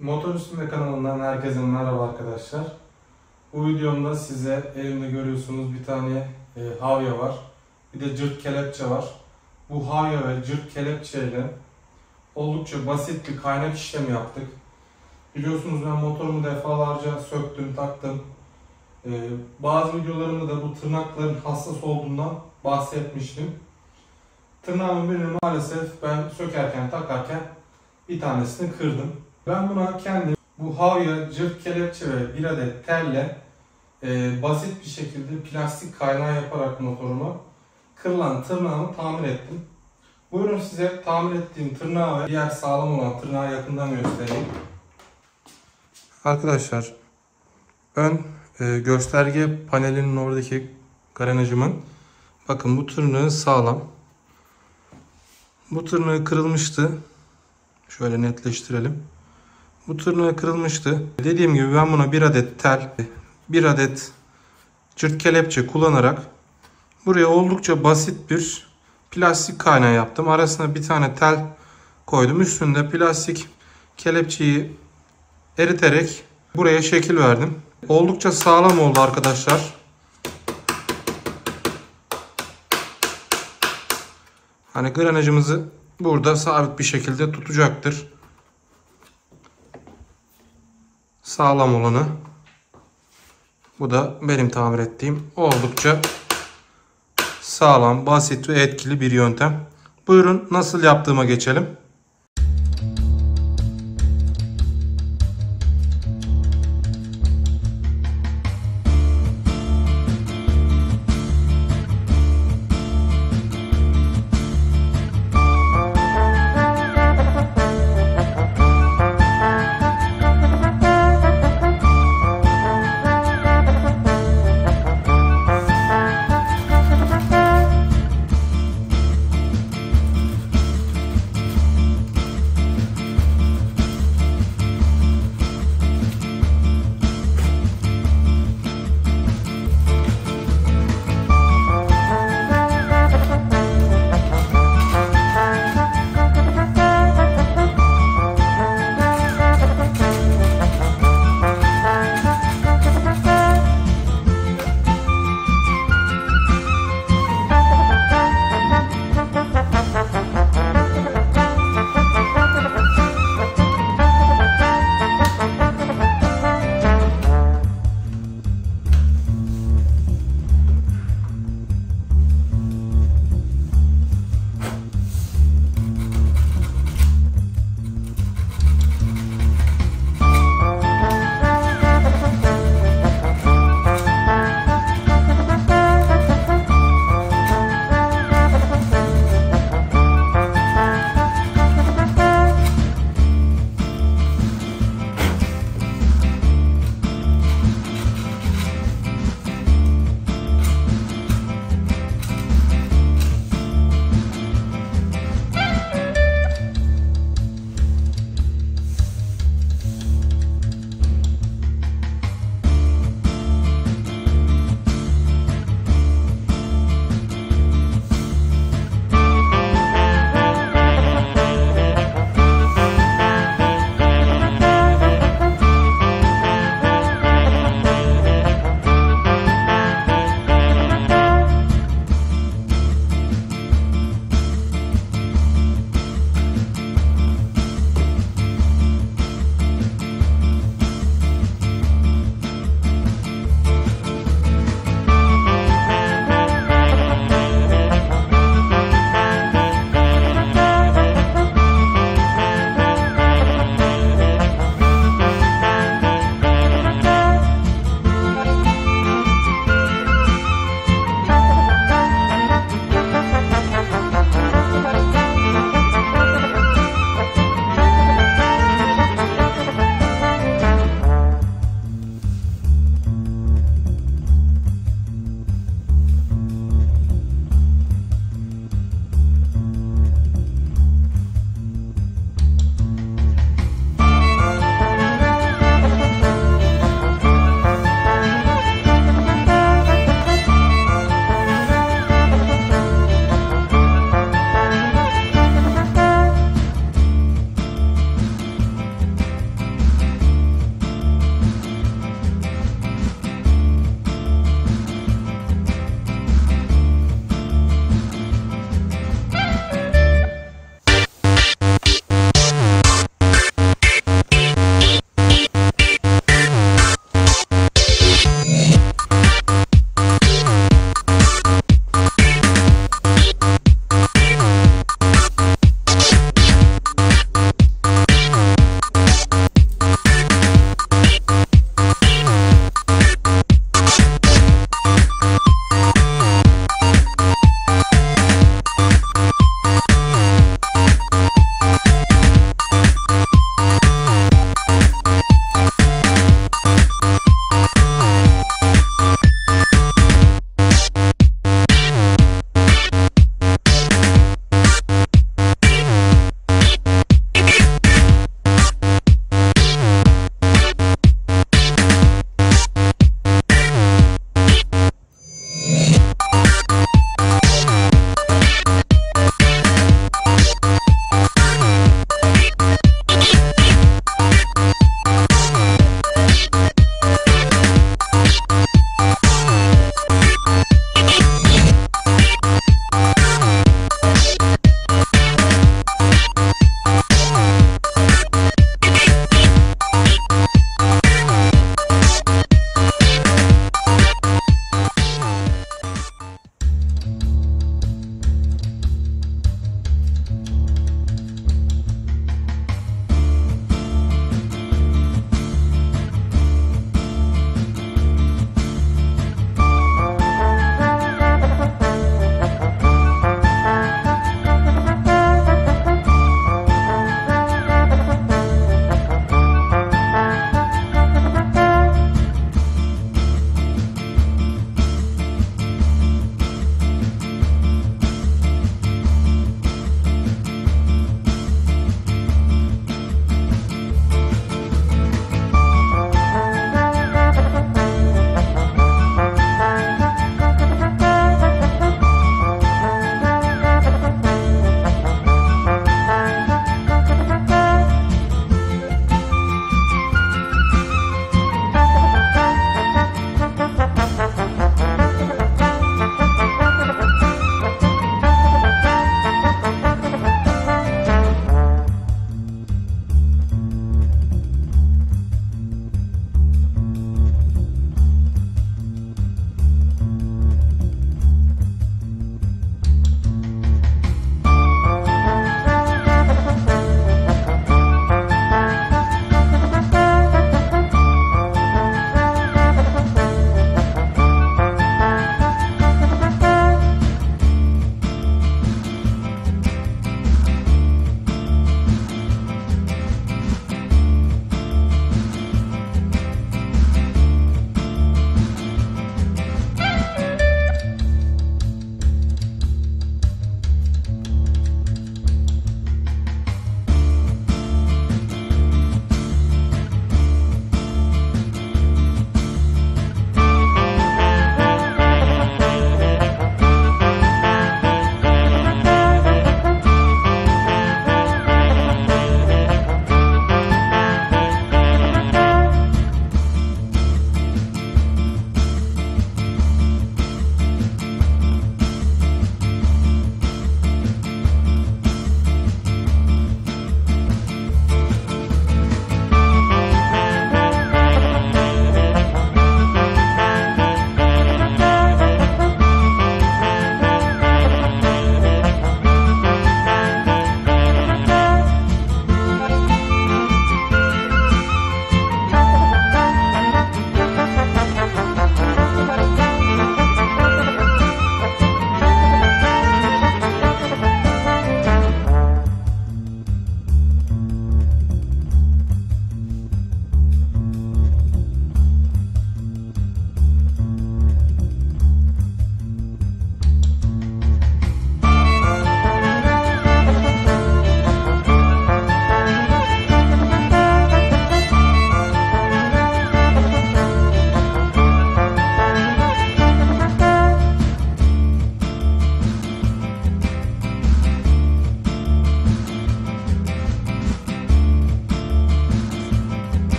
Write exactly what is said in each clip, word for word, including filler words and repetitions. Motor Üstünde kanalından herkese merhaba arkadaşlar. Bu videomda size elimde görüyorsunuz bir tane e, havya var. Bir de cırt kelepçe var. Bu havya ve cırt kelepçe ile oldukça basit bir kaynak işlemi yaptık. Biliyorsunuz ben motorumu defalarca söktüm, taktım. E, bazı videolarımda da bu tırnakların hassas olduğundan bahsetmiştim. Tırnağımın birini maalesef ben sökerken, takarken bir tanesini kırdım. Ben buna kendim bu havya, cırt kelepçe ve bir adet telle e, basit bir şekilde plastik kaynağı yaparak motoruma kırılan tırnağımı tamir ettim. Buyurun size tamir ettiğim tırnağı ve diğer sağlam olan tırnağı yakından göstereyim. Arkadaşlar, ön e, gösterge panelinin oradaki karenajımın, bakın bu tırnağı sağlam. Bu tırnağı kırılmıştı. Şöyle netleştirelim. Bu tırnağı kırılmıştı. Dediğim gibi ben buna bir adet tel, bir adet cırt kelepçe kullanarak buraya oldukça basit bir plastik kaynağı yaptım. Arasına bir tane tel koydum. Üstünde plastik kelepçeyi eriterek buraya şekil verdim. Oldukça sağlam oldu arkadaşlar. Hani granajımızı burada sabit bir şekilde tutacaktır. Sağlam olanı. Bu da benim tamir ettiğim oldukça sağlam, basit ve etkili bir yöntem. Buyurun nasıl yaptığıma geçelim.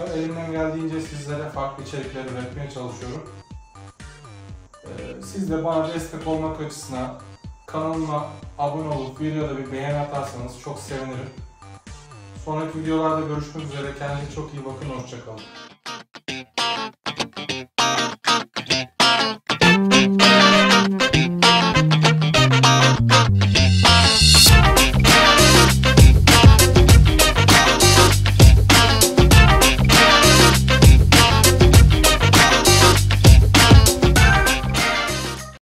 arkadaşlar. Elimden geldiğince sizlere farklı içerikler üretmeye çalışıyorum. Ee, siz de bana destek olmak açısından kanalıma abone olup videoda bir beğeni atarsanız çok sevinirim. Sonraki videolarda görüşmek üzere. Kendinize çok iyi bakın. Hoşça kalın.